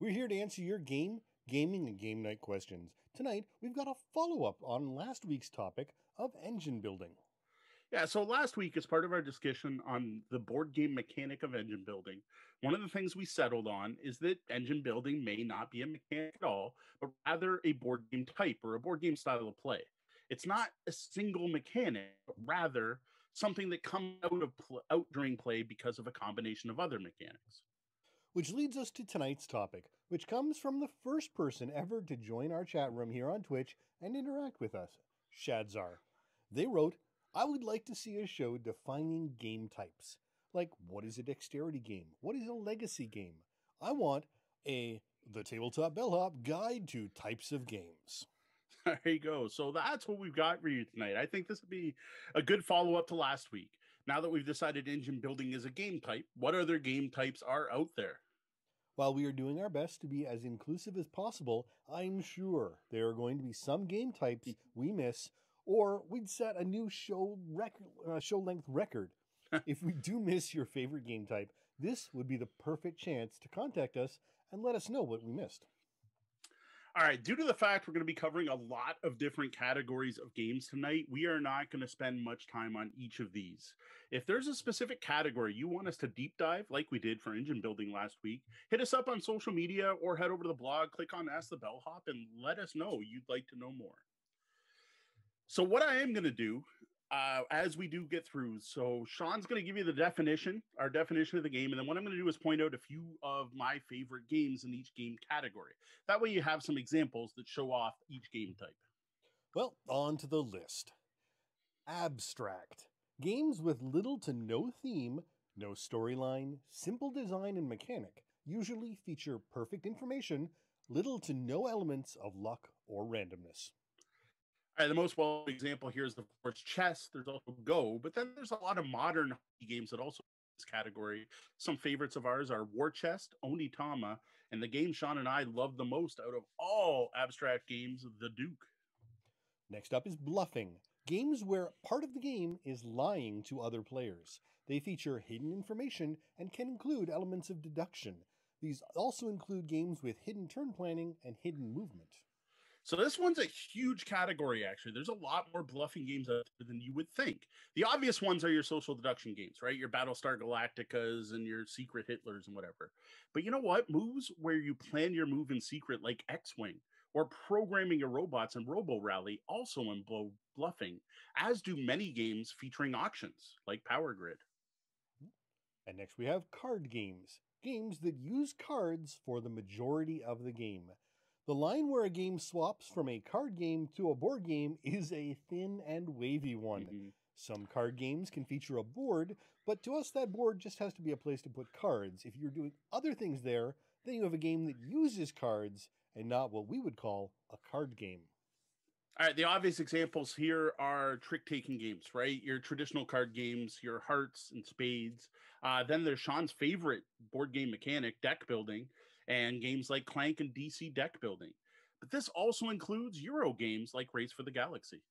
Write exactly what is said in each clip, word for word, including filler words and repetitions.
We're here to answer your game, gaming, and game night questions. Tonight, we've got a follow-up on last week's topic of engine building. Yeah, so last week, as part of our discussion on the board game mechanic of engine building, one of the things we settled on is that engine building may not be a mechanic at all, but rather a board game type or a board game style of play. It's not a single mechanic, but rather something that comes out of pl- out during play because of a combination of other mechanics. Which leads us to tonight's topic, which comes from the first person ever to join our chat room here on Twitch and interact with us, Shadzar. They wrote, I would like to see a show defining game types. Like, what is a dexterity game? What is a legacy game? I want a The Tabletop Bellhop guide to types of games. There you go. So that's what we've got for you tonight. I think this would be a good follow-up to last week. Now that we've decided engine building is a game type, what other game types are out there? While we are doing our best to be as inclusive as possible, I'm sure there are going to be some game types we miss, or we'd set a new show record, uh, show length record. If we do miss your favorite game type, this would be the perfect chance to contact us and let us know what we missed. All right, due to the fact we're going to be covering a lot of different categories of games tonight, we are not going to spend much time on each of these. If there's a specific category you want us to deep dive, like we did for engine building last week, hit us up on social media or head over to the blog, click on Ask the Bellhop, and let us know you'd like to know more. So what I am going to do, uh, as we do get through, so Sean's going to give you the definition, our definition of the game, and then what I'm going to do is point out a few of my favorite games in each game category. That way you have some examples that show off each game type. Well, on to the list. Abstract. Games with little to no theme, no storyline, simple design and mechanic, usually feature perfect information, little to no elements of luck or randomness. All right, the most well example here is, of course, chess. There's also Go, but then there's a lot of modern games that also in this category. Some favorites of ours are War Chest, Onitama, and the game Sean and I love the most out of all abstract games, The Duke. Next up is bluffing. Games where part of the game is lying to other players. They feature hidden information and can include elements of deduction. These also include games with hidden turn planning and hidden movement. So this one's a huge category, actually. There's a lot more bluffing games out there than you would think. The obvious ones are your social deduction games, right? Your Battlestar Galacticas and your Secret Hitlers and whatever. But you know what? Moves where you plan your move in secret, like X-Wing, or programming your robots in Robo Rally, also in bluffing, as do many games featuring auctions, like Power Grid. And next we have card games. Games that use cards for the majority of the game. The line where a game swaps from a card game to a board game is a thin and wavy one. Mm-hmm. Some card games can feature a board, but to us that board just has to be a place to put cards. If you're doing other things there, then you have a game that uses cards and not what we would call a card game. All right, the obvious examples here are trick-taking games, right? Your traditional card games, your hearts and spades. Uh, then there's Sean's favorite board game mechanic, deck building, and games like Clank and D C Deck Building. But this also includes Euro games like Race for the Galaxy.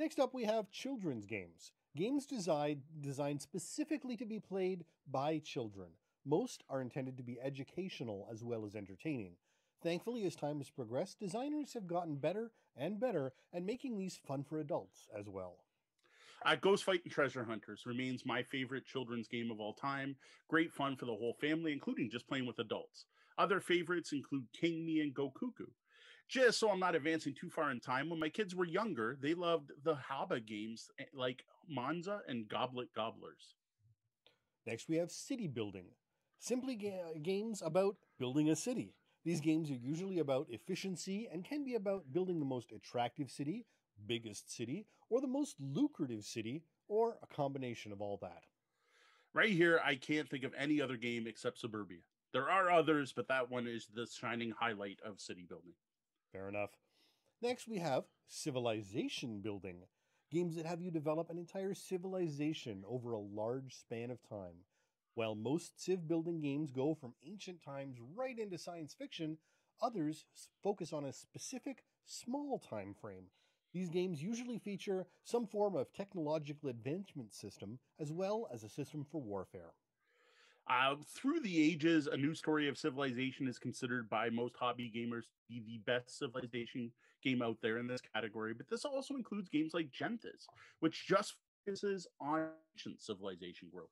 Next up, we have children's games. Games designed, designed specifically to be played by children. Most are intended to be educational as well as entertaining. Thankfully, as time has progressed, designers have gotten better and better at making these fun for adults as well. Uh, Ghost Fight and Treasure Hunters remains my favorite children's game of all time. Great fun for the whole family, including just playing with adults. Other favorites include King Me and Go Cuckoo. Just so I'm not advancing too far in time, when my kids were younger, they loved the Haba games like Monza and Goblet Gobblers. Next, we have city building. Simply ga- games about building a city. These games are usually about efficiency and can be about building the most attractive city, biggest city, or the most lucrative city, or a combination of all that. Right here, I can't think of any other game except Suburbia. There are others, but that one is the shining highlight of city building. Fair enough. Next, we have civilization building. Games that have you develop an entire civilization over a large span of time. While most civ building games go from ancient times right into science fiction, others focus on a specific, small time frame. These games usually feature some form of technological advancement system, as well as a system for warfare. Uh, through the ages, A New Story of Civilization is considered by most hobby gamers to be the best civilization game out there in this category, but this also includes games like Gentis, which just focuses on ancient civilization growth.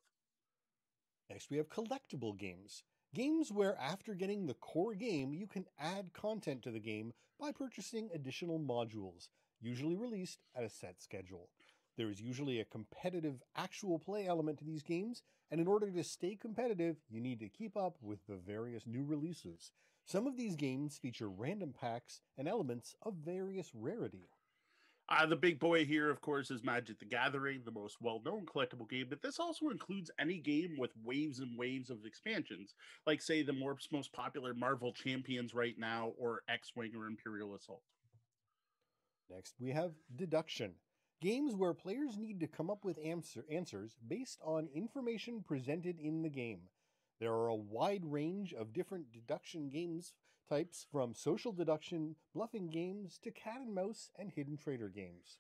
Next, we have collectible games. Games where, after getting the core game, you can add content to the game by purchasing additional modules, usually released at a set schedule. There is usually a competitive actual play element to these games, and in order to stay competitive, you need to keep up with the various new releases. Some of these games feature random packs and elements of various rarity. Uh, the big boy here, of course, is Magic the Gathering, the most well-known collectible game, but this also includes any game with waves and waves of expansions, like, say, the more, most popular Marvel Champions right now, or X-Wing or Imperial Assault. Next, we have deduction. Games where players need to come up with answer, answers based on information presented in the game. There are a wide range of different deduction games types, from social deduction, bluffing games, to cat and mouse and hidden traitor games.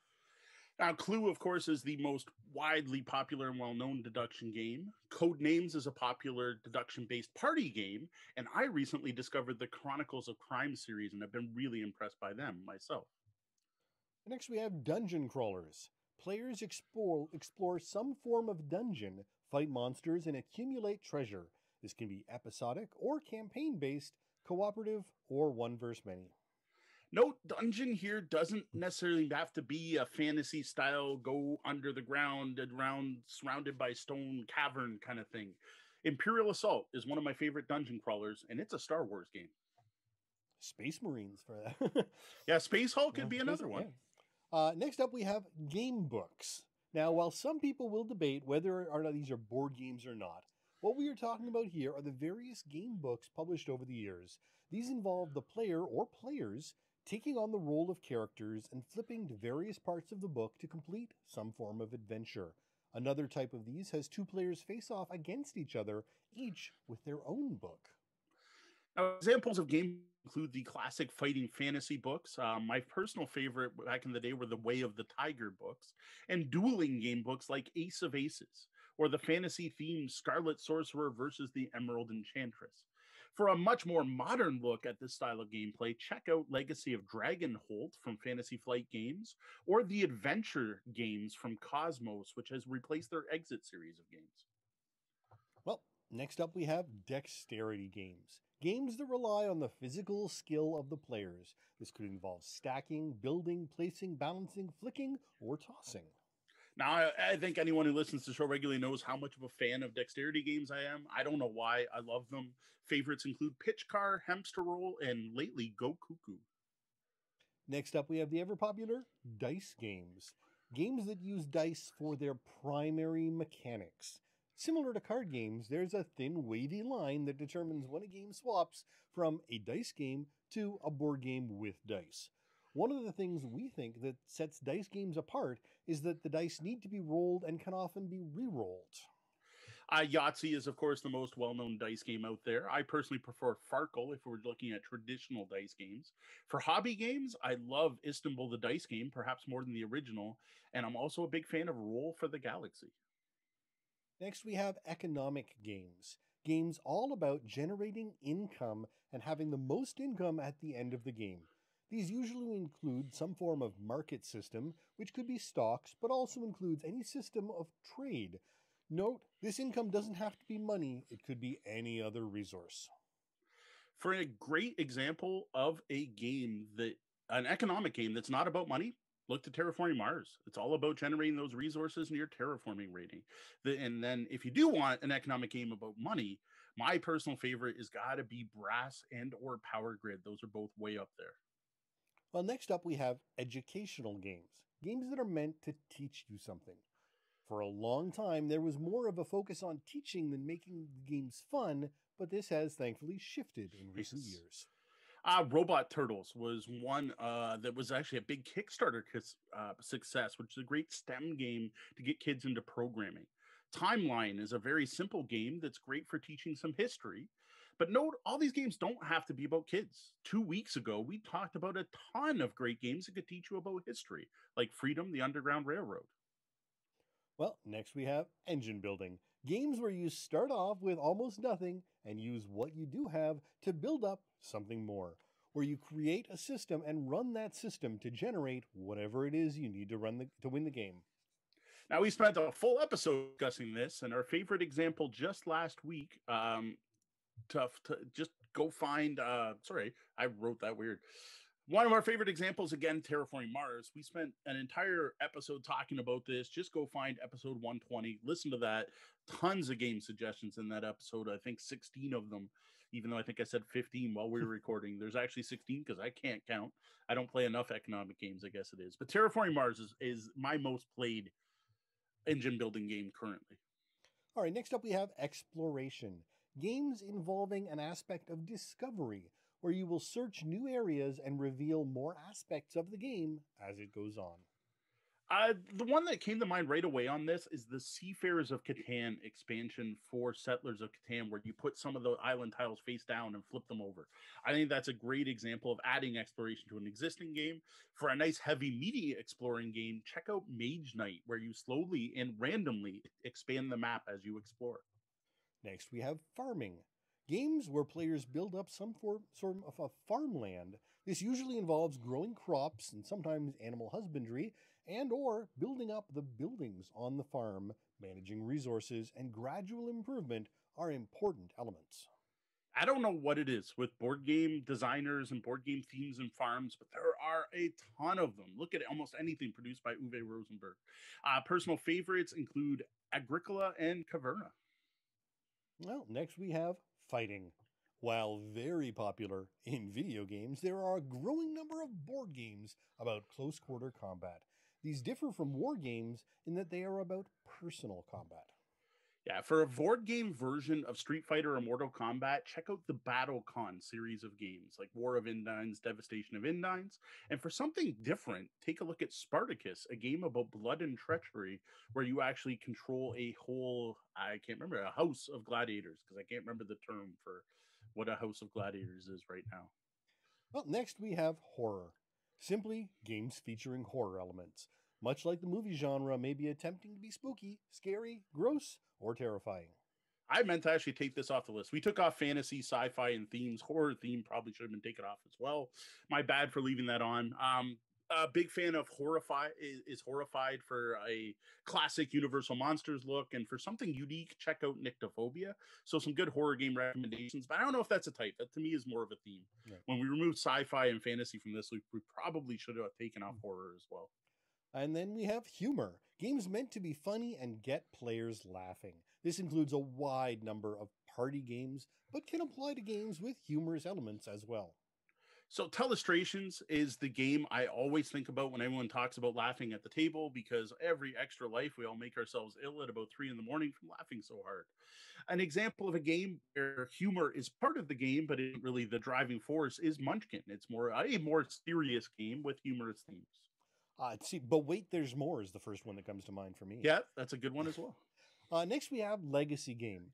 Now, Clue, of course, is the most widely popular and well-known deduction game. Codenames is a popular deduction-based party game, and I recently discovered the Chronicles of Crime series and have been really impressed by them myself. Next, we have dungeon crawlers. Players explore, explore some form of dungeon, fight monsters, and accumulate treasure. This can be episodic or campaign-based, cooperative, or one versus many. No, dungeon here doesn't necessarily have to be a fantasy-style, go under the ground, around, surrounded by stone cavern kind of thing. Imperial Assault is one of my favorite dungeon crawlers, and it's a Star Wars game. Space Marines for that. Yeah, Space Hulk could yeah, be another one. Yeah. Uh, next up, we have game books. Now, while some people will debate whether or not these are board games or not, what we are talking about here are the various game books published over the years. These involve the player or players taking on the role of characters and flipping to various parts of the book to complete some form of adventure. Another type of these has two players face off against each other, each with their own book. Now, examples of game include the classic fighting fantasy books. Uh, my personal favorite back in the day were the Way of the Tiger books, and dueling game books like Ace of Aces, or the fantasy-themed Scarlet Sorcerer versus the Emerald Enchantress. For a much more modern look at this style of gameplay, check out Legacy of Dragonholt from Fantasy Flight Games, or the Adventure games from Cosmos, which has replaced their Exit series of games. Well, next up we have dexterity games. Games that rely on the physical skill of the players. This could involve stacking, building, placing, balancing, flicking, or tossing. Now, I, I think anyone who listens to the show regularly knows how much of a fan of dexterity games I am. I don't know why. I love them. Favorites include Pitch Car, Hamster Roll, and lately, Go Cuckoo. Next up, we have the ever-popular dice games. Games that use dice for their primary mechanics. Similar to card games, there's a thin, wavy line that determines when a game swaps from a dice game to a board game with dice. One of the things we think that sets dice games apart is that the dice need to be rolled and can often be re-rolled. Uh, Yahtzee is, of course, the most well-known dice game out there. I personally prefer Farkle if we're looking at traditional dice games. For hobby games, I love Istanbul the Dice Game, perhaps more than the original, and I'm also a big fan of Roll for the Galaxy. Next, we have economic games. Games all about generating income and having the most income at the end of the game. These usually include some form of market system, which could be stocks, but also includes any system of trade. Note, this income doesn't have to be money, it could be any other resource. For a great example of a game that, an economic game that's not about money, look to Terraforming Mars. It's all about generating those resources and your terraforming rating. The, and then if you do want an economic game about money, my personal favorite is got to be Brass and or Power Grid. Those are both way up there. Well, next up we have educational games. Games that are meant to teach you something. For a long time, there was more of a focus on teaching than making the games fun, but this has thankfully shifted in recent yes. years. Uh, Robot Turtles was one uh, that was actually a big Kickstarter uh, success, which is a great STEM game to get kids into programming. Timeline is a very simple game that's great for teaching some history. But note, all these games don't have to be about kids. Two weeks ago, we talked about a ton of great games that could teach you about history, like Freedom, the Underground Railroad. Well, next we have engine building. Games where you start off with almost nothing and use what you do have to build up something more. Where you create a system and run that system to generate whatever it is you need to run the, to win the game. Now, we spent a full episode discussing this, and our favorite example just last week, um, tough to just go find, uh, sorry, I wrote that weird. One of our favorite examples, again, Terraforming Mars. We spent an entire episode talking about this. Just go find episode one twenty. Listen to that. Tons of game suggestions in that episode. I think sixteen of them, even though I think I said fifteen while we were recording. There's actually sixteen because I can't count. I don't play enough economic games, I guess it is. But Terraforming Mars is, is my most played engine building game currently. All right, next up we have exploration. Games involving an aspect of discovery where you will search new areas and reveal more aspects of the game as it goes on. Uh, the one that came to mind right away on this is the Seafarers of Catan expansion for Settlers of Catan, where you put some of the island tiles face down and flip them over. I think that's a great example of adding exploration to an existing game. For a nice heavy meaty exploring game, check out Mage Knight, where you slowly and randomly expand the map as you explore. Next, we have farming. Games where players build up some form, sort of a farmland. This usually involves growing crops and sometimes animal husbandry, and or building up the buildings on the farm. Managing resources and gradual improvement are important elements. I don't know what it is with board game designers and board game themes and farms, but there are a ton of them. Look at almost anything produced by Uwe Rosenberg. Uh, personal favorites include Agricola and Caverna. Well, next we have fighting. While very popular in video games, there are a growing number of board games about close quarter combat. These differ from war games in that they are about personal combat. Yeah, for a board game version of Street Fighter or Mortal Kombat, check out the BattleCon series of games like War of Endines, Devastation of Endines. And for something different, take a look at Spartacus, a game about blood and treachery where you actually control a whole, I can't remember, a house of gladiators, because I can't remember the term for what a house of gladiators is right now. Well, next we have horror. Simply games featuring horror elements. Much like the movie genre, may be attempting to be spooky, scary, gross, or terrifying. I meant to actually take this off the list. We took off fantasy, sci-fi, and themes. Horror theme probably should have been taken off as well. My bad for leaving that on. Um, a big fan of Horrify is, is Horrified for a classic Universal Monsters look. And for something unique, check out Nyctophobia. So some good horror game recommendations. But I don't know if that's a type. That to me is more of a theme. Right. When we removed sci-fi and fantasy from this, we, we probably should have taken off horror as well. And then we have humor. Games meant to be funny and get players laughing. This includes a wide number of party games, but can apply to games with humorous elements as well. So Telestrations is the game I always think about when everyone talks about laughing at the table, because every extra life, we all make ourselves ill at about three in the morning from laughing so hard. An example of a game where humor is part of the game, but isn't really the driving force, is Munchkin. It's more a more serious game with humorous themes. Uh, see, but wait, there's more is the first one that comes to mind for me. Yeah, that's a good one as well. Uh, next, we have Legacy Game,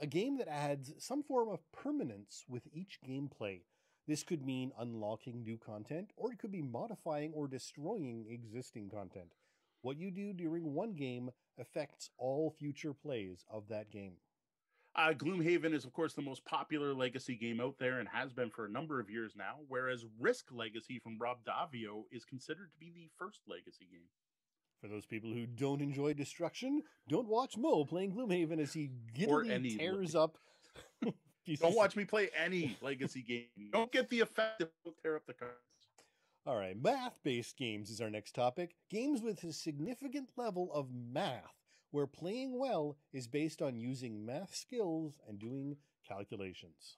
a game that adds some form of permanence with each gameplay. This could mean unlocking new content, or it could be modifying or destroying existing content. What you do during one game affects all future plays of that game. Uh, Gloomhaven is, of course, the most popular Legacy game out there and has been for a number of years now, whereas Risk Legacy from Rob Davio is considered to be the first Legacy game. For those people who don't enjoy destruction, don't watch Mo playing Gloomhaven as he giddily tears up. Don't watch me play any Legacy game. Don't get the effect that will tear up the cards. All right, math-based games is our next topic. Games with a significant level of math, where playing well is based on using math skills and doing calculations.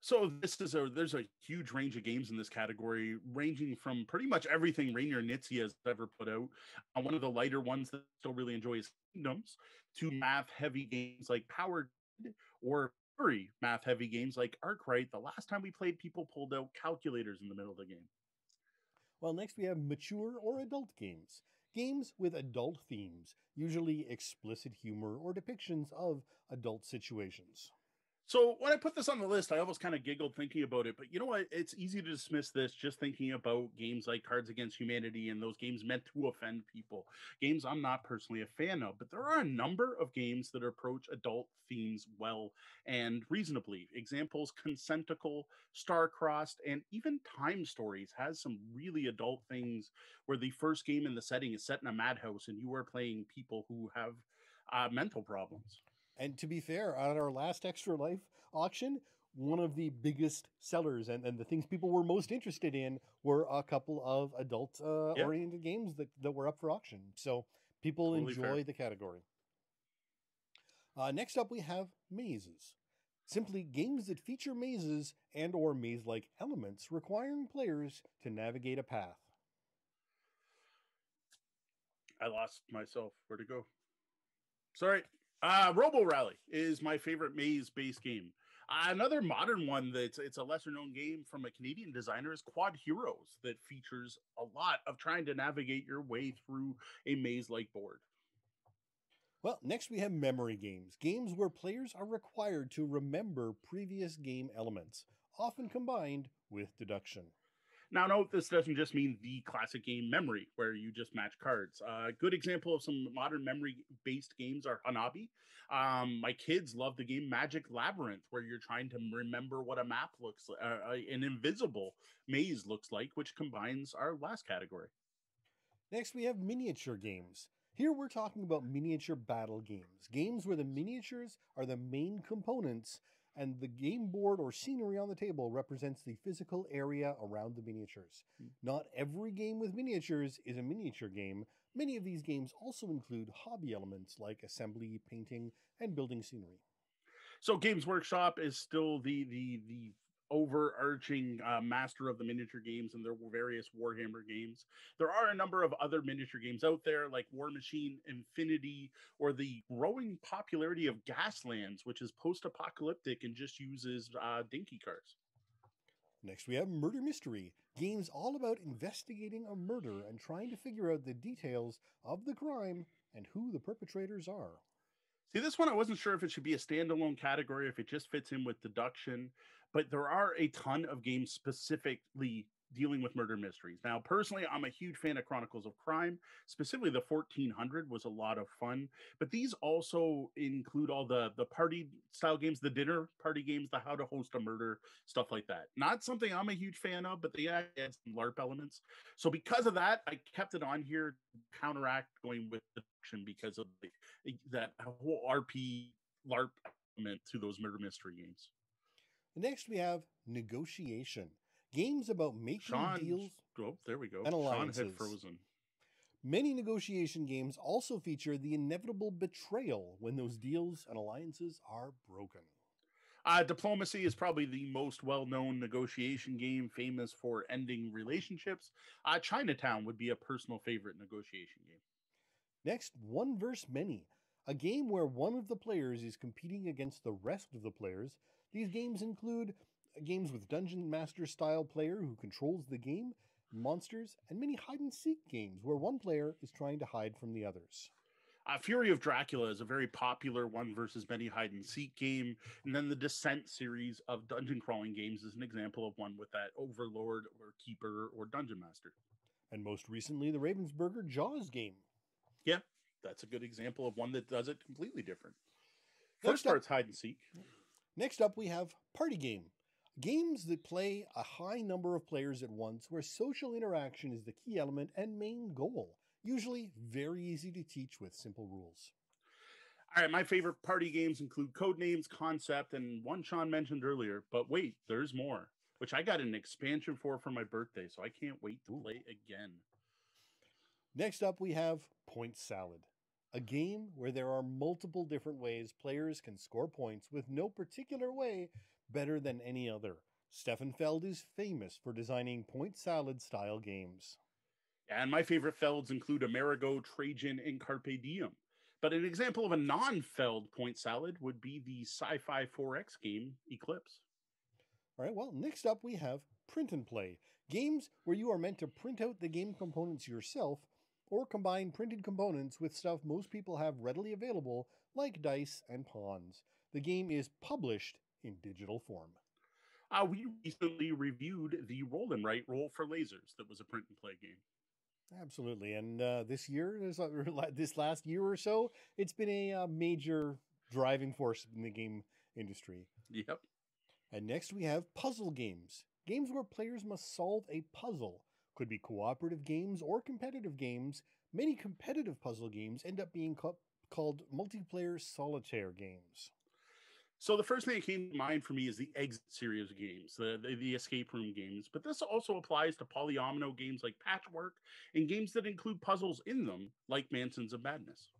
So this is a there's a huge range of games in this category, ranging from pretty much everything Rainier Knizia has ever put out. Uh, one of the lighter ones that I still really enjoy is Kingdoms, to math-heavy games like Power Grid, or very math-heavy games like Arkwright. The last time we played, people pulled out calculators in the middle of the game. Well, next we have mature or adult games. Games with adult themes, usually explicit humor or depictions of adult situations. So when I put this on the list, I almost kind of giggled thinking about it. But you know what? It's easy to dismiss this just thinking about games like Cards Against Humanity and those games meant to offend people. Games I'm not personally a fan of. But there are a number of games that approach adult themes well and reasonably. Examples, Consentical, Star-Crossed, and even Time Stories has some really adult things where the first game in the setting is set in a madhouse and you are playing people who have uh, mental problems. And to be fair, on our last Extra Life auction, one of the biggest sellers and, and the things people were most interested in were a couple of adult-oriented uh, yep. games that, that were up for auction. So people totally enjoy fair. the category. Uh, next up, we have mazes. Simply games that feature mazes and or maze-like elements requiring players to navigate a path. I lost myself. Where'd it go? Sorry. Uh, Robo Rally is my favorite maze-based game. Uh, another modern one that's it's a lesser-known game from a Canadian designer is Quad Heroes that features a lot of trying to navigate your way through a maze-like board. Well, next we have memory games, games where players are required to remember previous game elements, often combined with deduction. Now, note this doesn't just mean the classic game memory, where you just match cards. Uh, a good example of some modern memory-based games are Hanabi. Um, my kids love the game Magic Labyrinth, where you're trying to remember what a map looks like, uh, an invisible maze looks like, which combines our last category. Next, we have miniature games. Here we're talking about miniature battle games, games where the miniatures are the main components and the game board or scenery on the table represents the physical area around the miniatures. Not every game with miniatures is a miniature game. Many of these games also include hobby elements like assembly, painting, and building scenery. So Games Workshop is still the, the, the overarching uh, master of the miniature games and their various Warhammer games. There are a number of other miniature games out there like War Machine, Infinity, or the growing popularity of Gaslands, which is post-apocalyptic and just uses uh, dinky cars. Next, we have Murder Mystery, games all about investigating a murder and trying to figure out the details of the crime and who the perpetrators are. See, this one, I wasn't sure if it should be a standalone category, if it just fits in with deduction, but there are a ton of games specifically dealing with murder mysteries. Now, personally, I'm a huge fan of Chronicles of Crime. Specifically, the fourteen hundred was a lot of fun, but these also include all the, the party-style games, the dinner party games, the how to host a murder, stuff like that. Not something I'm a huge fan of, but they add some LARP elements. So because of that, I kept it on here to counteract going with deduction because of the, that whole R P LARP element to those murder mystery games. Next, we have negotiation. Games about making Sean, deals oh, there we go. and alliances. Sean had frozen. Many negotiation games also feature the inevitable betrayal when those deals and alliances are broken. Uh, Diplomacy is probably the most well-known negotiation game, famous for ending relationships. Uh, Chinatown would be a personal favorite negotiation game. Next, One Versus Many, a game where one of the players is competing against the rest of the players. These games include games with Dungeon Master style player who controls the game, monsters, and many hide and seek games where one player is trying to hide from the others. Uh, Fury of Dracula is a very popular One Versus Many hide and seek game. And then the Descent series of dungeon crawling games is an example of one with that Overlord or Keeper or Dungeon Master. And most recently, the Ravensburger Jaws game. Yeah, that's a good example of one that does it completely different. First starts hide and seek. Next up, we have Party Game. Games that play a high number of players at once where social interaction is the key element and main goal. Usually very easy to teach with simple rules. All right, my favorite party games include Codenames, Concept, and one Sean mentioned earlier, but wait, there's more, which I got an expansion for for my birthday, so I can't wait to play again. Next up, we have Point Salad, a game where there are multiple different ways players can score points with no particular way better than any other. Stefan Feld is famous for designing point salad style games. And my favorite Felds include Amerigo, Trajan, and Carpe Diem. But an example of a non-Feld point salad would be the sci-fi four X game Eclipse. All right, well, next up we have print and play. Games where you are meant to print out the game components yourself or combine printed components with stuff most people have readily available like dice and pawns. The game is published in digital form. Uh, we recently reviewed the Roll and Write Roll for Lasers that was a print and play game. Absolutely. And uh, this year, this, this last year or so, it's been a uh, major driving force in the game industry. Yep. And next we have puzzle games. Games where players must solve a puzzle. Could be cooperative games or competitive games. Many competitive puzzle games end up being co- called multiplayer solitaire games. So the first thing that came to mind for me is the Exit series of games, the, the, the escape room games. But this also applies to polyomino games like Patchwork and games that include puzzles in them, like Mansons of Madness.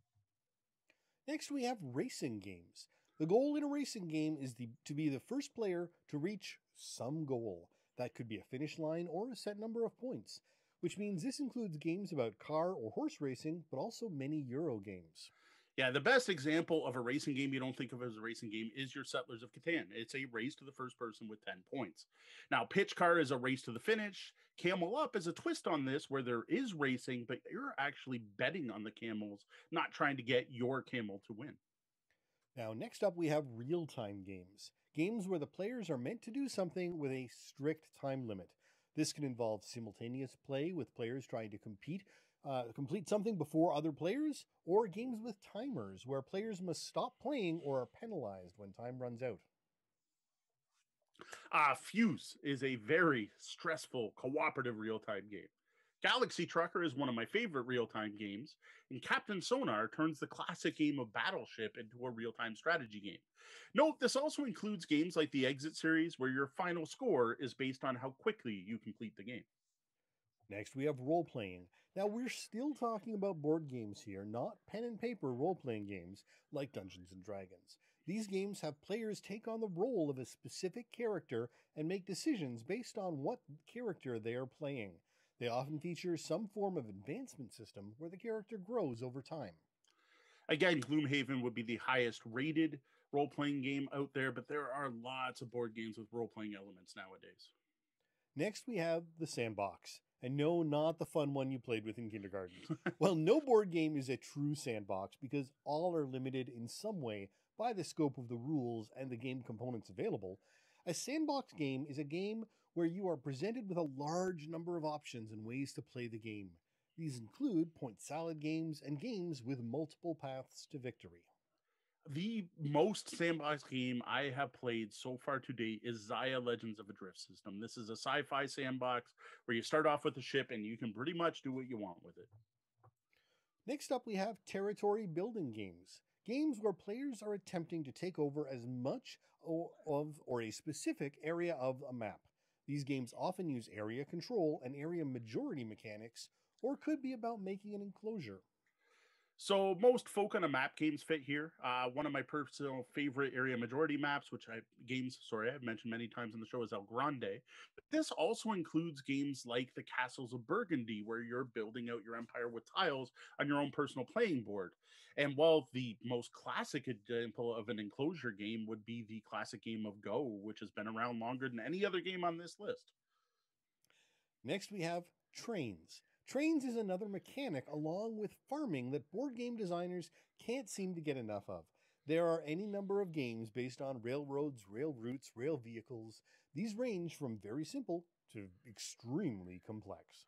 Next, we have racing games. The goal in a racing game is the, to be the first player to reach some goal. That could be a finish line or a set number of points, which means this includes games about car or horse racing, but also many Euro games. Yeah, the best example of a racing game you don't think of as a racing game is your Settlers of Catan. It's a race to the first person with ten points. Now, Pitch Car is a race to the finish. Camel Up is a twist on this where there is racing, but you're actually betting on the camels, not trying to get your camel to win. Now, next up, we have real-time games. Games where the players are meant to do something with a strict time limit. This can involve simultaneous play with players trying to compete Uh, complete something before other players, or games with timers where players must stop playing or are penalized when time runs out. Uh, Fuse is a very stressful, cooperative real-time game. Galaxy Trucker is one of my favorite real-time games, and Captain Sonar turns the classic game of Battleship into a real-time strategy game. Note, this also includes games like the Exit series, where your final score is based on how quickly you complete the game. Next, we have role-playing. Now, we're still talking about board games here, not pen and paper role-playing games like Dungeons and Dragons. These games have players take on the role of a specific character and make decisions based on what character they are playing. They often feature some form of advancement system where the character grows over time. Again, Gloomhaven would be the highest rated role-playing game out there, but there are lots of board games with role-playing elements nowadays. Next, we have the sandbox. And no, not the fun one you played with in kindergarten. Well, no board game is a true sandbox because all are limited in some way by the scope of the rules and the game components available. A sandbox game is a game where you are presented with a large number of options and ways to play the game. These include point salad games and games with multiple paths to victory. The most sandbox game I have played so far to date is Zaya Legends of a Drift System. This is a sci-fi sandbox where you start off with a ship and you can pretty much do what you want with it. Next up, we have territory building games. Games where players are attempting to take over as much of or a specific area of a map. These games often use area control and area majority mechanics, or could be about making an enclosure. So most folk on a map games fit here. Uh, one of my personal favorite area majority maps, which I games, sorry, I've mentioned many times on the show, is El Grande. But this also includes games like the Castles of Burgundy, where you're building out your empire with tiles on your own personal playing board. And while the most classic example of an enclosure game would be the classic game of Go, which has been around longer than any other game on this list. Next, we have trains. Trains is another mechanic along with farming that board game designers can't seem to get enough of. There are any number of games based on railroads, rail routes, rail vehicles. These range from very simple to extremely complex.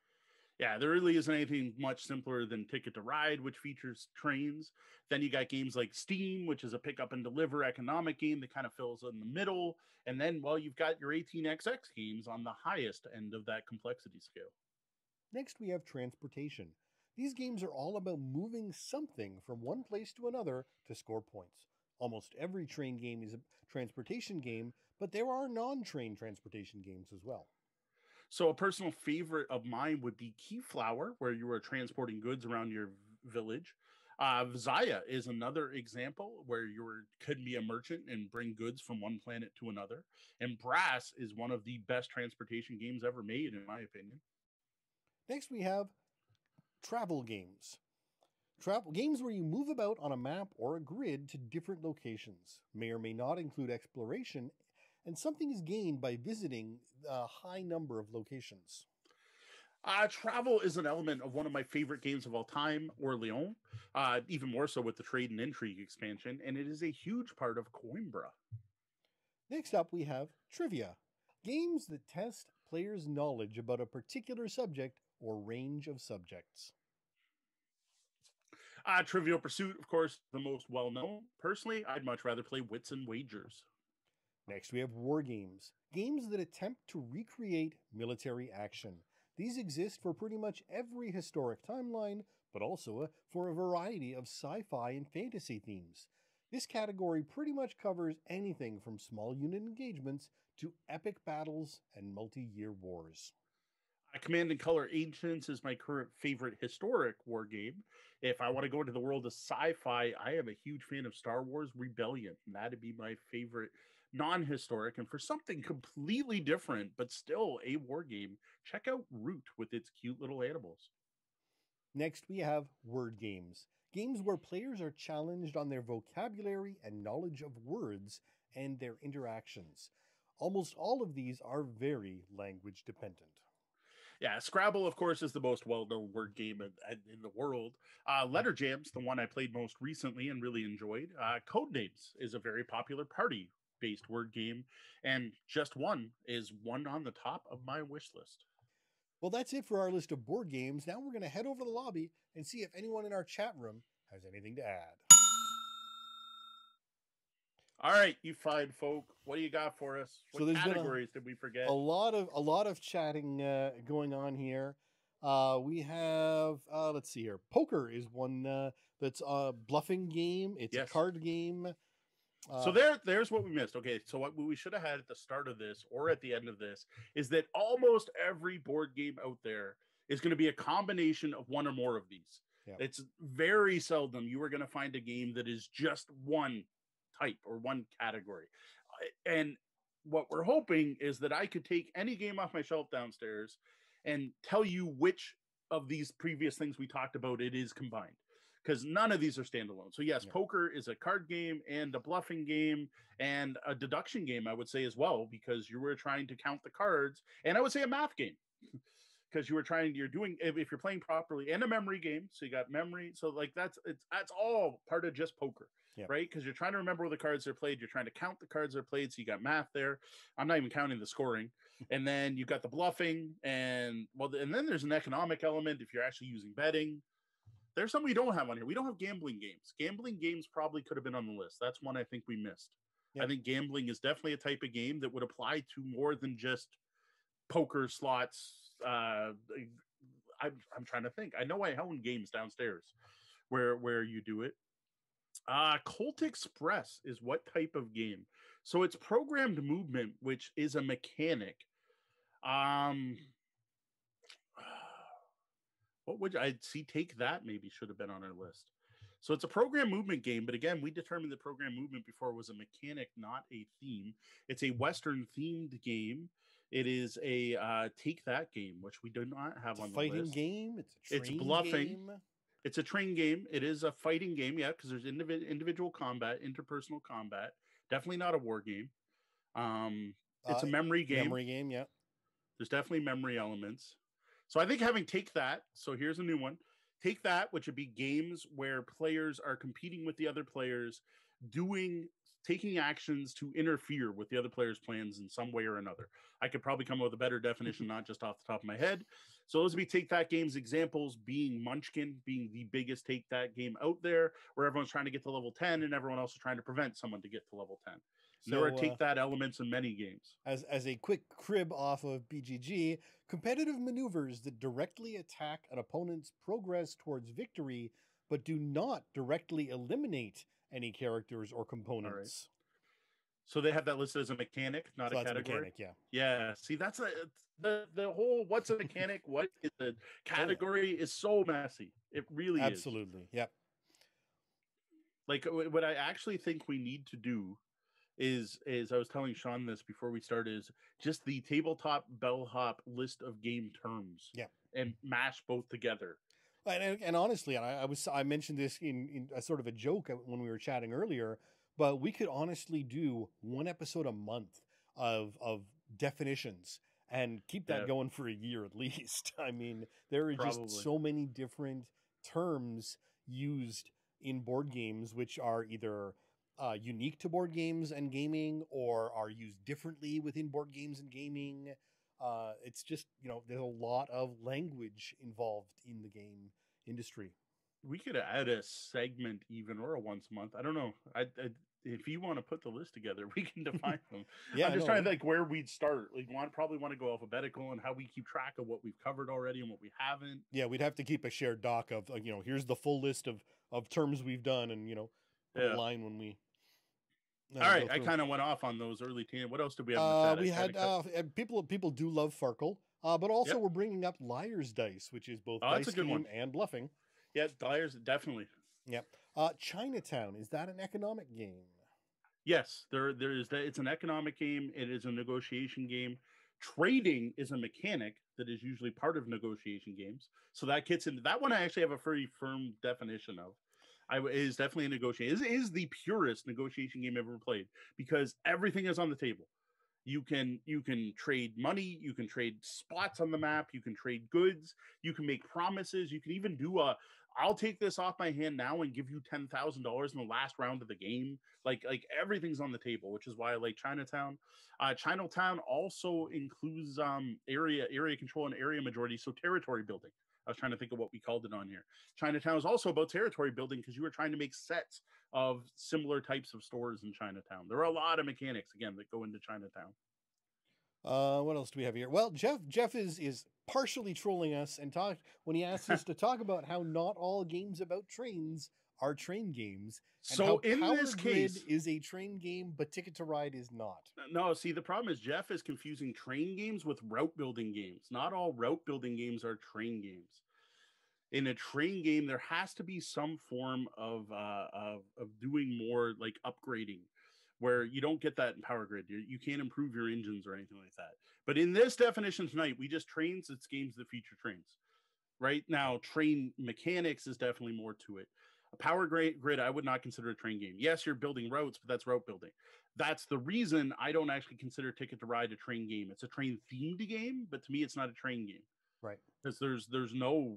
Yeah, there really isn't anything much simpler than Ticket to Ride, which features trains. Then you got games like Steam, which is a pick up and deliver economic game that kind of fills in the middle. And then, well, you've got your eighteen X X games on the highest end of that complexity scale. Next, we have transportation. These games are all about moving something from one place to another to score points. Almost every train game is a transportation game, but there are non-train transportation games as well. So a personal favorite of mine would be Keyflower, where you are transporting goods around your village. Uh, Zaya is another example where you could be a merchant and bring goods from one planet to another. And Brass is one of the best transportation games ever made, in my opinion. Next, we have travel games. Travel games where you move about on a map or a grid to different locations may or may not include exploration, and something is gained by visiting a high number of locations. Uh, travel is an element of one of my favorite games of all time, Orléans, uh, even more so with the Trade and Intrigue expansion, and it is a huge part of Coimbra. Next up, we have trivia. Games that test players' knowledge about a particular subject or range of subjects. Uh, Trivial Pursuit, of course, the most well-known. Personally, I'd much rather play Wits and Wagers. Next, we have war games. Games that attempt to recreate military action. These exist for pretty much every historic timeline, but also for a variety of sci-fi and fantasy themes. This category pretty much covers anything from small unit engagements to epic battles and multi-year wars. Command and Color Ancients is my current favorite historic war game. If I want to go into the world of sci-fi, I am a huge fan of Star Wars Rebellion. And that'd be my favorite non-historic. And for something completely different, but still a war game, check out Root with its cute little animals. Next, we have word games. Games where players are challenged on their vocabulary and knowledge of words and their interactions. Almost all of these are very language dependent. Yeah, Scrabble, of course, is the most well-known word game in, in the world. Uh, Letter Jam's the one I played most recently and really enjoyed. Uh, Codenames is a very popular party-based word game, and Just One is one on the top of my wish list. Well, that's it for our list of board games. Now we're going to head over to the lobby and see if anyone in our chat room has anything to add. All right, you fine folk. What do you got for us? What so categories a, did we forget? A lot of a lot of chatting uh, going on here. Uh, we have uh, let's see here. Poker is one uh, that's a bluffing game. It's yes. a card game. Uh, so there, there's what we missed. Okay, so what we should have had at the start of this or at the end of this is that almost every board game out there is going to be a combination of one or more of these. Yeah. It's very seldom you are going to find a game that is just one type or one category. And what we're hoping is that I could take any game off my shelf downstairs and tell you which of these previous things we talked about it is combined, because none of these are standalone. So yes, yeah. Poker is a card game and a bluffing game and a deduction game, I would say as well, because you were trying to count the cards, and I would say a math game because you were trying, you're doing, if you're playing properly, and a memory game. So you got memory. So like that's, it's, that's all part of just poker, yep. right? Because you're trying to remember where the cards are played. You're trying to count the cards that are played. So you got math there. I'm not even counting the scoring. And then you got the bluffing, and well, and then there's an economic element. If you're actually using betting, there's something we don't have on here. We don't have gambling games. Gambling games probably could have been on the list. That's one I think we missed. Yep. I think gambling is definitely a type of game that would apply to more than just poker, slots. uh I'm, I'm trying to think. I know I own games downstairs where where you do it. uh Colt Express is what type of game? So it's programmed movement, which is a mechanic. Um what would I see? Take That maybe should have been on our list. So it's a program movement game, but again, we determined the program movement before was a mechanic, not a theme. It's a Western themed game. It is a uh, Take That game, which we do not have it's on the list. It's a fighting game. It's a train It's bluffing. Game. It's a train game. It is a fighting game, yeah, because there's indiv individual combat, interpersonal combat. Definitely not a war game. Um, it's uh, a memory game. Memory game, yeah. There's definitely memory elements. So I think having Take That, so here's a new one. Take That, which would be games where players are competing with the other players, doing, taking actions to interfere with the other player's plans in some way or another. I could probably come up with a better definition, not just off the top of my head. So those would be Take That games. Examples being Munchkin, being the biggest Take That game out there, where everyone's trying to get to level ten and everyone else is trying to prevent someone to get to level ten. So, there are Take That uh, elements in many games. As, as a quick crib off of B G G, competitive maneuvers that directly attack an opponent's progress towards victory, but do not directly eliminate any characters or components. Right. So they have that listed as a mechanic, not so a category. A mechanic, yeah. Yeah. See, that's a, the, the whole what's a mechanic, what is a category oh, yeah. is so messy. It really Absolutely. is. Absolutely. Yep. Like what I actually think we need to do is, is I was telling Sean this before we started, is just the tabletop bellhop list of game terms. Yeah. And mash both together. And, and honestly, and I, I was I mentioned this in, in a sort of a joke when we were chatting earlier, but we could honestly do one episode a month of of definitions and keep that yeah. going for a year at least. I mean, there are Probably. just so many different terms used in board games, which are either uh, unique to board games and gaming, or are used differently within board games and gaming. Uh, it's just, you know, there's a lot of language involved in the game industry. We could add a segment even, or a once a month. I don't know. I, I if you want to put the list together, we can define them. yeah, I'm just trying to think where we'd start. Like, want probably want to go alphabetical and how we keep track of what we've covered already and what we haven't. Yeah, we'd have to keep a shared doc of, like, you know, here's the full list of of terms we've done, and you know, yeah. a line when we. Uh, All right, I kind of went off on those early teen. What else did we have? Uh, we had uh, people. People do love Farkle, uh, but also yep. we're bringing up Liar's Dice, which is both oh, dice game and bluffing. Yeah, Dyer's, definitely. Yep. Uh, Chinatown, is that an economic game? Yes, there, there is. That. It's an economic game. It is a negotiation game. Trading is a mechanic that is usually part of negotiation games. So that gets into that one. I actually have a very firm definition of. I it is definitely a negotiation. It is the purest negotiation game ever played, because everything is on the table. You can you can trade money, you can trade spots on the map, you can trade goods, you can make promises, you can even do a I'll take this off my hand now and give you ten thousand dollars in the last round of the game. Like, like everything's on the table, which is why I like Chinatown. Uh, Chinatown also includes um, area, area control and area majority, so territory building. I was trying to think of what we called it on here. Chinatown is also about territory building, because you were trying to make sets of similar types of stores in Chinatown. There are a lot of mechanics, again, that go into Chinatown. Uh, what else do we have here? Well, Jeff Jeff is is partially trolling us and talk when he asks us to talk about how not all games about trains are train games. And so how in Power this Grid case is a train game, but Ticket to Ride is not. No, see, the problem is Jeff is confusing train games with route building games. Not all route building games are train games. In a train game, there has to be some form of uh, of, of doing more, like upgrading, where you don't get that in Power Grid. You, you can't improve your engines or anything like that. But in this definition tonight, we just trains, it's games that feature trains. Right now, train mechanics is definitely more to it. A Power Grid, I would not consider a train game. Yes, you're building routes, but that's route building. That's the reason I don't actually consider Ticket to Ride a train game. It's a train-themed game, but to me, it's not a train game. Right. Because there's there's no,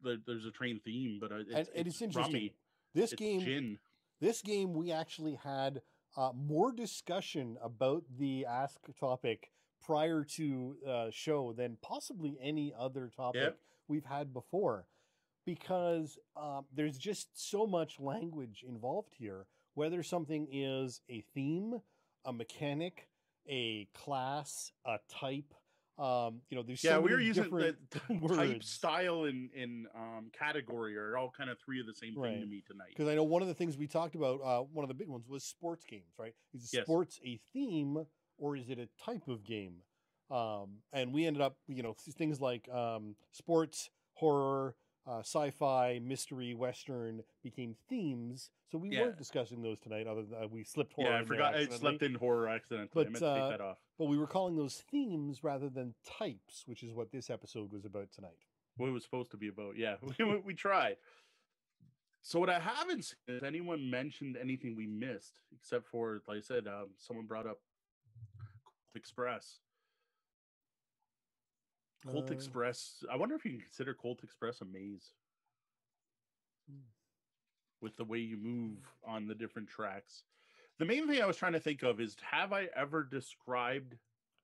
there, there's a train theme, but it's, and, and it's, it's interesting. Rummy. This it's game, gin. This game, we actually had Uh, more discussion about the Ask topic prior to uh, show than possibly any other topic yep. we've had before, because uh, there's just so much language involved here, whether something is a theme, a mechanic, a class, a type. Um, you know, there's yeah, so we were using the type, style, and in, in, um, category are all kind of three of the same thing right. to me tonight. Because I know one of the things we talked about, uh, one of the big ones was sports games, right? Is yes. sports a theme, or is it a type of game? Um, and we ended up, you know, things like um, sports, horror, uh, sci-fi, mystery, Western became themes. So we yeah. weren't discussing those tonight, other than uh, we slipped horror. Yeah, I forgot. I slipped in horror accidentally. But, I meant to uh, take that off. But we were calling those themes rather than types, which is what this episode was about tonight. What it was supposed to be about, yeah. we, we tried. So what I haven't seen is anyone mentioned anything we missed, except for, like I said, um, someone brought up Colt Express. Colt uh, Express. I wonder if you can consider Colt Express a maze. Hmm. With the way you move on the different tracks. The main thing I was trying to think of is, have I ever described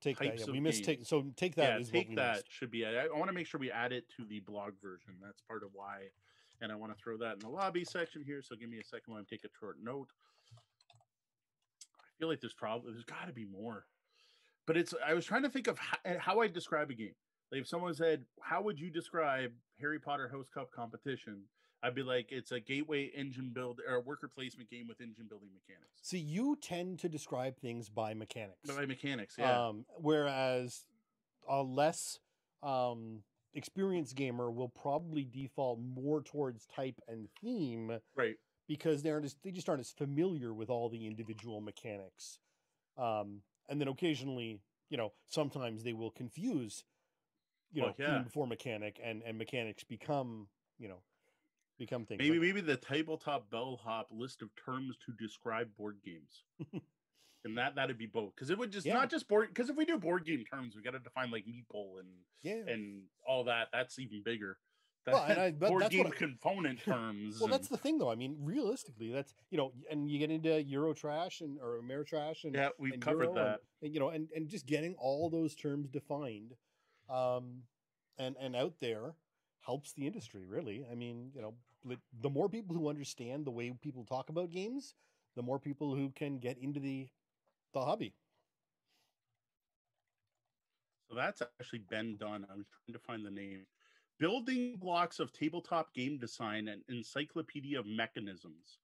take types that, yeah. we of missed games? Take, so take that. Yeah, is take what we that missed. Should be. I, I want to make sure we add it to the blog version. That's part of why. And I want to throw that in the lobby section here. So give me a second while I take a short note. I feel like there's probably, there's got to be more. But it's, I was trying to think of how, how I describe a game. Like if someone said, how would you describe Harry Potter House Cup competition? I'd be like, it's a gateway engine build or worker placement game with engine building mechanics. So you tend to describe things by mechanics. By mechanics, yeah. Um, whereas a less um, experienced gamer will probably default more towards type and theme, right? Because they're just, they just aren't as familiar with all the individual mechanics. Um, and then occasionally, you know, sometimes they will confuse, you well, know, yeah. theme for mechanic, and and mechanics become, you know. Become things. Maybe like maybe the Tabletop Bellhop list of terms to describe board games, and that that'd be both, because it would just yeah. not just board. Because if we do board game terms, we got to define like meatball and yeah. and all that. That's even bigger That's well, and I, that, board that's game what I, component terms. Well, and, that's the thing, though. I mean, realistically, that's, you know, and you get into Euro trash and or Ameritrash and yeah, we've and covered Euro that. And, and, you know, and and just getting all those terms defined, um, and and out there helps the industry really. I mean, you know, the more people who understand the way people talk about games, the more people who can get into the the hobby. So that's actually been done. I was trying to find the name. Building Blocks of Tabletop Game Design, an Encyclopedia of Mechanisms,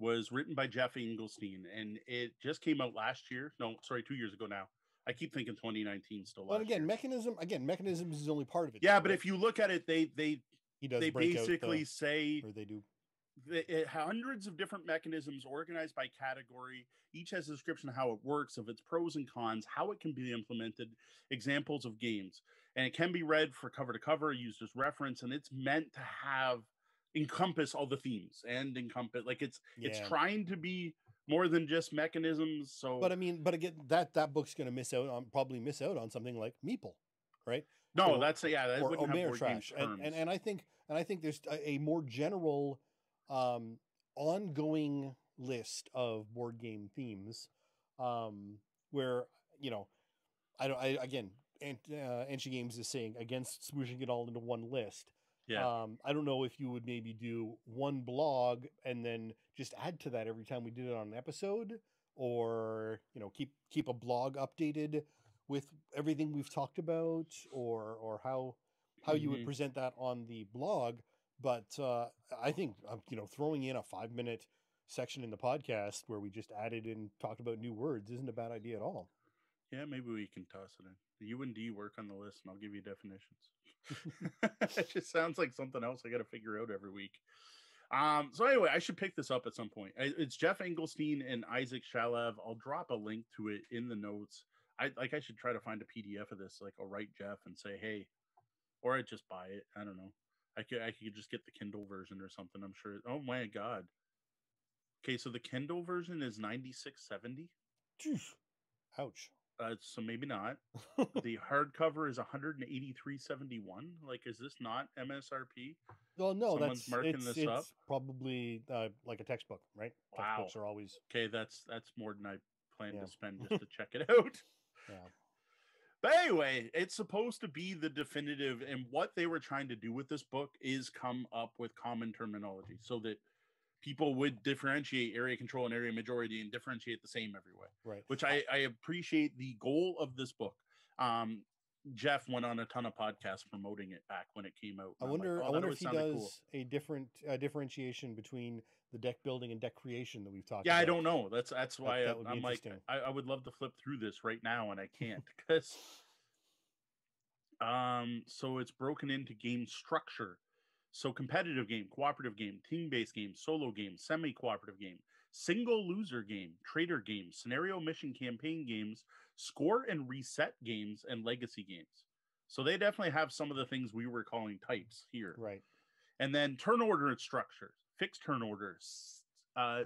was written by Jeff Engelstein, and it just came out last year. No, sorry, two years ago now. I keep thinking twenty nineteen still. But again, year. mechanism. Again, mechanisms is only part of it. Yeah, though, but right? If you look at it, they they he does they basically the, say or they do they, it, hundreds of different mechanisms organized by category. Each has a description of how it works, of its pros and cons, how it can be implemented, examples of games. And it can be read for cover to cover, used as reference, and it's meant to have encompass all the themes and encompass like it's yeah. it's trying to be more than just mechanisms. So, but I mean, but again, that that book's going to miss out on probably miss out on something like Meeple, right? No, so, that's yeah, that or Ameritrash, and, and and I think and I think there's a, a more general, um, ongoing list of board game themes, um, where you know, I don't, I again. And uh, Anchi Games is saying against smooshing it all into one list. Yeah. Um, I don't know if you would maybe do one blog and then just add to that every time we did it on an episode, or, you know, keep, keep a blog updated with everything we've talked about, or, or how, how mm-hmm. you would present that on the blog. But uh, I think, you know, throwing in a five minute section in the podcast where we just added and talked about new words isn't a bad idea at all. Yeah, maybe we can toss it in. You and D work on the list, and I'll give you definitions. It just sounds like something else I got to figure out every week. Um, so anyway, I should pick this up at some point. It's Jeff Engelstein and Isaac Shalev. I'll drop a link to it in the notes. I like. I should try to find a P D F of this. Like, I'll write Jeff and say, "Hey," or I just buy it. I don't know. I could. I could just get the Kindle version or something. I'm sure. Oh my god. Okay, so the Kindle version is ninety-six seventy. Ouch. Uh, so maybe not. The hardcover is one hundred eighty-three seventy-one. Like, is this not M S R P? Well, no, Someone's that's marking it's, this it's up. Probably uh, like a textbook, right? Wow. Textbooks are always okay. That's that's more than I planned yeah. to spend just to check it out. Yeah. But anyway, it's supposed to be the definitive, and what they were trying to do with this book is come up with common terminology so that people would differentiate area control and area majority and differentiate the same every way. Right. Which I, I appreciate the goal of this book. Um, Jeff went on a ton of podcasts promoting it back when it came out. I wonder, like, oh, I wonder if he does cool. a different uh, differentiation between the deck building and deck creation that we've talked yeah, about. Yeah, I don't know. That's that's why that, that I'm like, I, I would love to flip through this right now, and I can't because. Um, so it's broken into game structure. So competitive game, cooperative game, team-based game, solo game, semi-cooperative game, single loser game, trader game, scenario mission campaign games, score and reset games, and legacy games. So they definitely have some of the things we were calling types here. Right. And then turn order structures, fixed turn order, uh,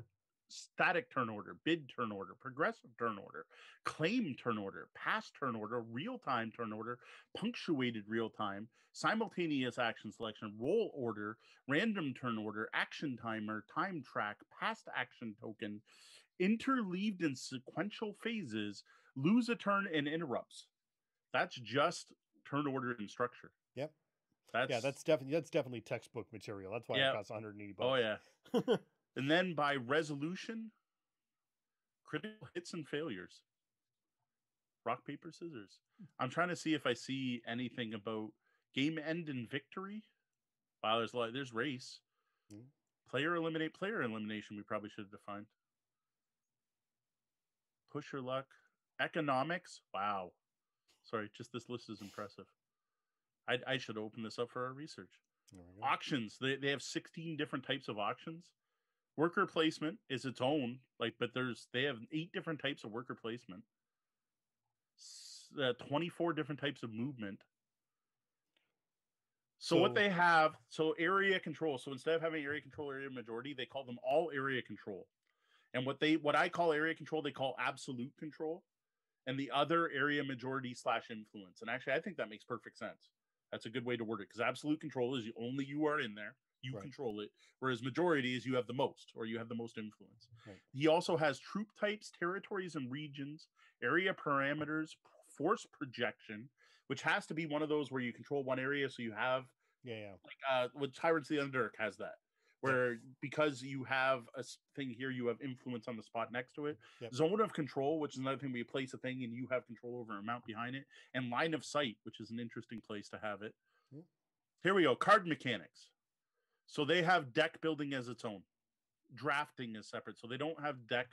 static turn order, bid turn order, progressive turn order, claim turn order, past turn order, real-time turn order, punctuated real-time, simultaneous action selection, roll order, random turn order, action timer, time track, past action token, interleaved in sequential phases, lose a turn, and interrupts. That's just turn order and structure. Yep. That's, yeah, that's definitely that's definitely textbook material. That's why yeah. it costs one hundred eighty bucks. Oh, yeah. And then by resolution, critical hits and failures. Rock, paper, scissors. I'm trying to see if I see anything about game end and victory. Wow, there's a lot, there's race. Player eliminate, player elimination we probably should have defined. Push your luck. Economics. Wow. Sorry, just this list is impressive. I, I should open this up for our research. Auctions. They, they have sixteen different types of auctions. Worker placement is its own, like, but there's they have eight different types of worker placement, uh, twenty-four different types of movement. So, so what they have, so area control. So instead of having area control, area majority, they call them all area control. And what they, what I call area control, they call absolute control, and the other area majority slash influence. And actually, I think that makes perfect sense. That's a good way to word it, because absolute control is you, only you are in there. You right. control it, whereas majority is you have the most, or you have the most influence. Right. He also has troop types, territories and regions, area parameters, force projection, which has to be one of those where you control one area, so you have yeah, yeah. like uh, with Tyrants of the Underdark has that, where yeah. because you have a thing here, you have influence on the spot next to it. Yep. Zone of control, which is another thing where you place a thing and you have control over a mount behind it, and line of sight, which is an interesting place to have it. Yeah. Here we go. Card mechanics. So they have deck building as its own. Drafting is separate. So they don't have deck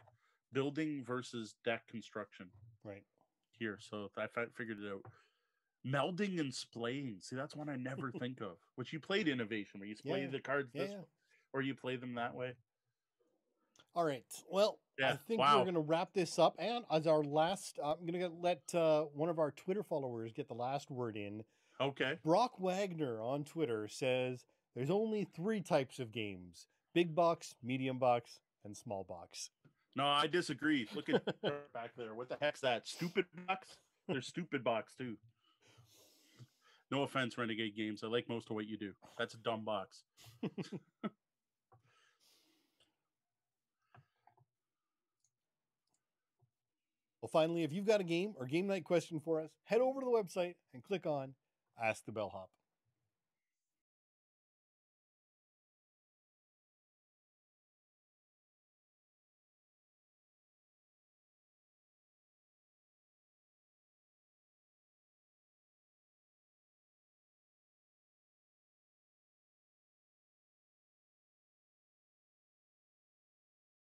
building versus deck construction. Right. Here. So I figured it out. Melding and splaying. See, that's one I never think of. Which you played Innovation, where you splay yeah. the cards this yeah. way, or you play them that way. All right. Well, yeah. I think wow. we're going to wrap this up. And as our last, I'm going to let uh, one of our Twitter followers get the last word in. Okay. Brock Wagner on Twitter says... There's only three types of games: big box, medium box, and small box. No, I disagree. Look at back there. What the heck's that? Stupid box? There's stupid box too. No offense, Renegade Games. I like most of what you do. That's a dumb box. Well, finally, if you've got a game or game night question for us, head over to the website and click on Ask the Bellhop.